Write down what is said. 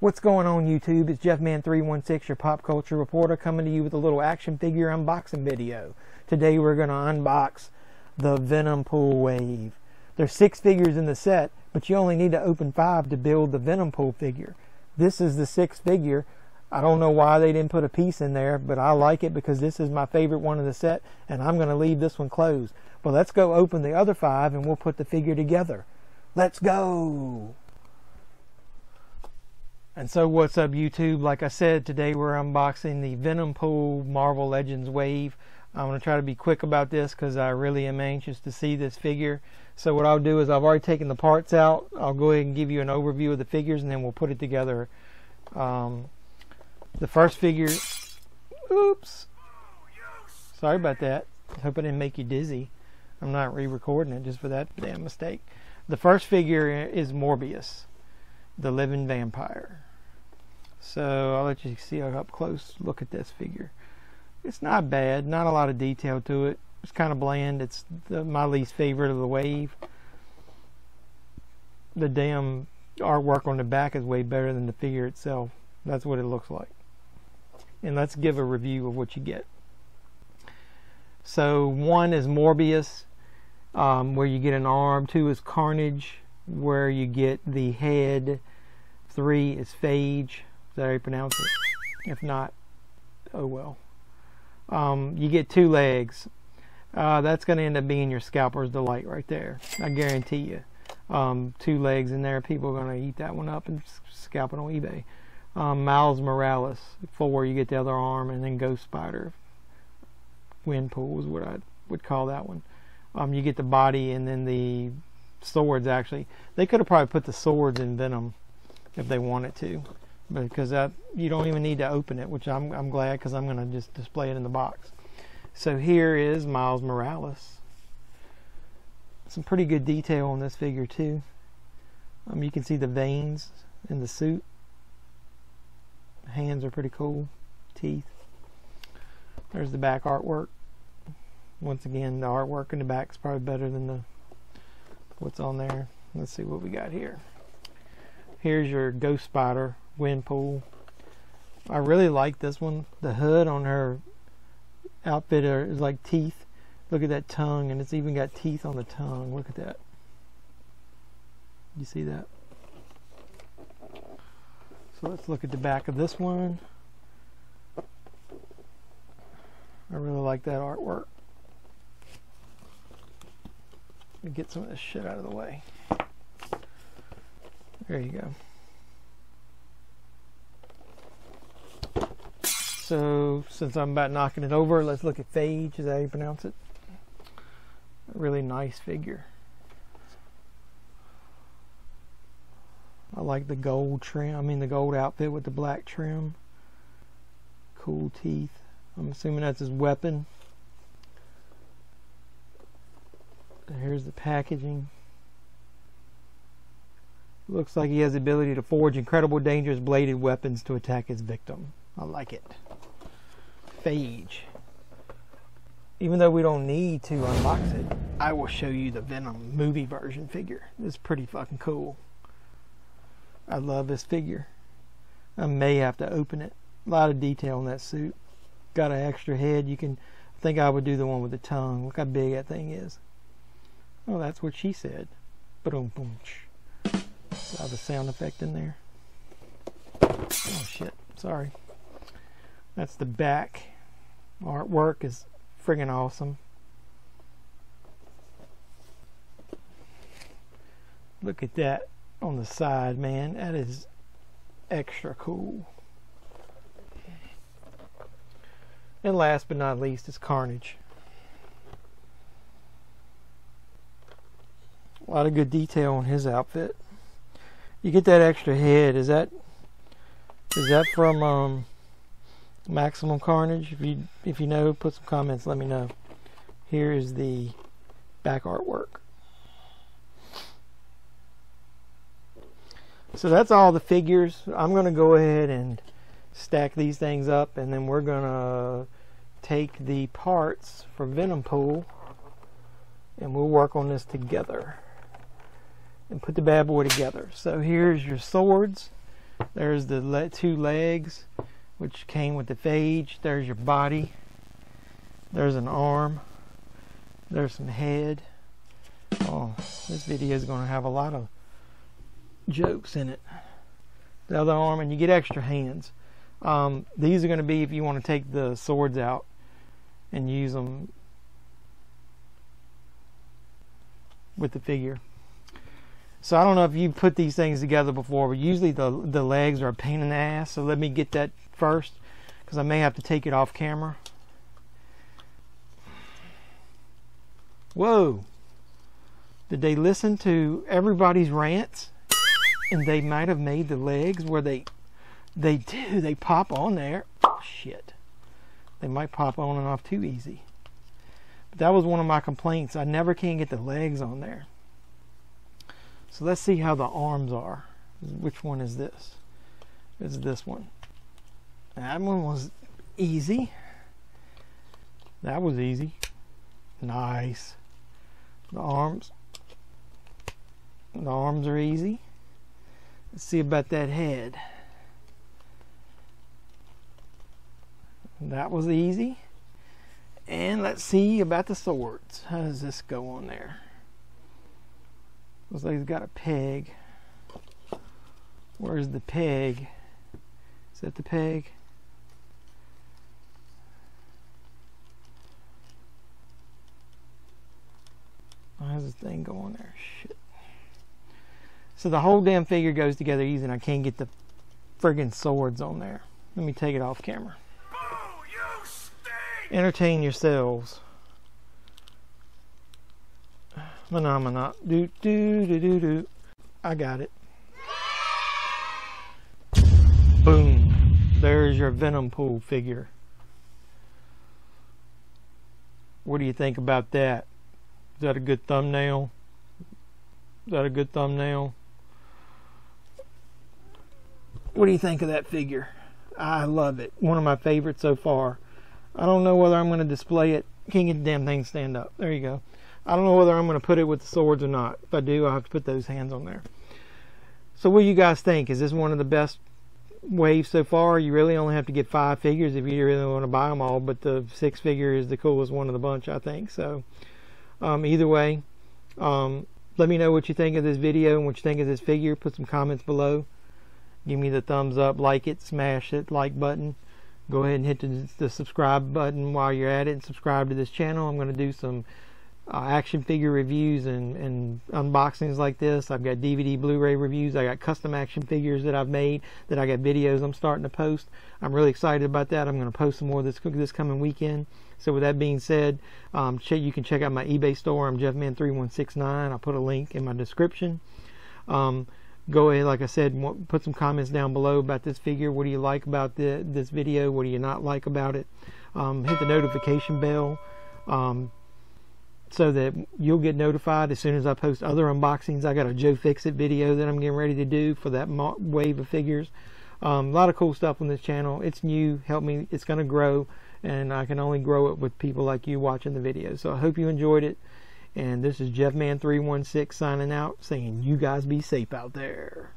What's going on YouTube? It's Jeffman316, your pop culture reporter, coming to you with a little action figure unboxing video. Today we're going to unbox the Venompool wave. There's 6 figures in the set, but you only need to open 5 to build the Venompool figure. This is the 6th figure. I don't know why they didn't put a piece in there, but I like it because this is my favorite one of the set, and I'm going to leave this one closed. But let's go open the other 5 and we'll put the figure together. Let's go! And so what's up YouTube? Like I said, today we're unboxing the Venompool Marvel Legends wave. I'm going to try to be quick about this because I really am anxious to see this figure. So what I'll do is I've already taken the parts out. I'll go ahead and give you an overview of the figures and then we'll put it together. The first figure, oops, sorry about that. I hope I didn't make you dizzy. I'm not re-recording it just for that damn mistake. The first figure is Morbius, the living vampire. So I'll let you see an up close look at this figure. It's not bad, not a lot of detail to it. It's kind of bland. It's my least favorite of the wave. The damn artwork on the back is way better than the figure itself. That's what it looks like. And let's give a review of what you get. So 1 is Morbius, where you get an arm. 2 is Carnage, where you get the head. 3 is Phage. Is that how you pronounce it? If not, oh well. You get 2 legs. That's going to end up being your scalper's delight right there. I guarantee you. 2 legs in there. People are going to eat that one up and scalp it on eBay. Miles Morales. 4, you get the other arm. And then Ghost Spider. Gwenpool is what I would call that one. You get the body and then the swords. Actually, they could have probably put the swords in Venom if they wanted to, because you don't even need to open it, which I'm glad, because I'm going to just display it in the box. So here is Miles Morales. Some pretty good detail on this figure too. You can see the veins in the suit. Hands are pretty cool. Teeth. There's the back artwork. Once again, the artwork in the back is probably better than the what's on there. Let's see what we got here. Here's your Ghost Spider, Gwenpool. I really like this one. The hood on her outfit is like teeth. Look at that tongue, and it's even got teeth on the tongue. Look at that. You see that? So let's look at the back of this one. I really like that artwork. Let me get some of this shit out of the way. There you go. So, since I'm about knocking it over, let's look at Phage. Is that how you pronounce it? A really nice figure. I like the gold trim. I mean, the gold outfit with the black trim. Cool teeth. I'm assuming that's his weapon. Here's the packaging. Looks like he has the ability to forge incredible, dangerous bladed weapons to attack his victim. I like it. Phage. Even though we don't need to unbox it, I will show you the Venom movie version figure. It's pretty fucking cool. I love this figure. I may have to open it. A lot of detail in that suit. Got an extra head. You can. I think I would do the one with the tongue. Look how big that thing is. Oh, that's what she said. Boom, boom. I have a sound effect in there. Oh shit, sorry. That's the back. Artwork is friggin' awesome. Look at that on the side, man. That is extra cool. And last but not least is Carnage. A lot of good detail on his outfit. You get that extra head. Is that from Maximum Carnage? If you know, put some comments, let me know. Here is the back artwork. So that's all the figures. I'm going to go ahead and stack these things up, and then we're going to take the parts from Venompool and we'll work on this together and put the bad boy together. So here's your swords. There's the two legs, which came with the phage. There's your body. There's an arm. There's some head. Oh, this video is going to have a lot of jokes in it. The other arm, and you get extra hands. These are going to be if you want to take the swords out and use them with the figure. So I don't know if you put these things together before, but usually the legs are a pain in the ass. So let me get that first, because I may have to take it off camera. Whoa. Did they listen to everybody's rants? And they might have made the legs where they pop on there. Oh, shit. They might pop on and off too easy. But that was one of my complaints. I never can get the legs on there. So let's see how the arms are. Which one is this? It's this one. That one was easy. That was easy. Nice. The arms. The arms are easy. Let's see about that head. That was easy. And let's see about the swords. How does this go on there? Looks like he's got a peg. Where's the peg? Is that the peg? How's this thing going there? Shit. So the whole damn figure goes together easy, and I can't get the friggin' swords on there. Let me take it off camera. Oh, you stink! Entertain yourselves. Phenomena. Do do do do do. I got it. Boom. There's your Venompool figure. What do you think about that? Is that a good thumbnail? Is that a good thumbnail? What do you think of that figure? I love it. One of my favorites so far. I don't know whether I'm going to display it. Can't get the damn thing to stand up. There you go. I don't know whether I'm going to put it with the swords or not. If I do, I'll have to put those hands on there. So what do you guys think? Is this one of the best waves so far? You really only have to get 5 figures if you really want to buy them all. But the 6 figure is the coolest one of the bunch, I think. So either way, let me know what you think of this video and what you think of this figure. Put some comments below. Give me the thumbs up, like it, smash that like button. Go ahead and hit the subscribe button while you're at it, and subscribe to this channel. I'm going to do some action figure reviews and unboxings like this. I've got DVD Blu-ray reviews. I got custom action figures that I've made, that I got videos I'm starting to post. I'm really excited about that. I'm going to post some more this coming weekend. So with that being said, you can check out my eBay store. I'm Jeffman3169. I'll put a link in my description. Go ahead, like I said, put some comments down below about this figure. What do you like about this video? What do you not like about it? Hit the notification bell so that you'll get notified as soon as I post other unboxings. I got a Joe Fix-It video that I'm getting ready to do for that wave of figures. A lot of cool stuff on this channel. It's new. Help me. It's going to grow, and I can only grow it with people like you watching the video. So I hope you enjoyed it. And this is Jeffman316 signing out, saying you guys be safe out there.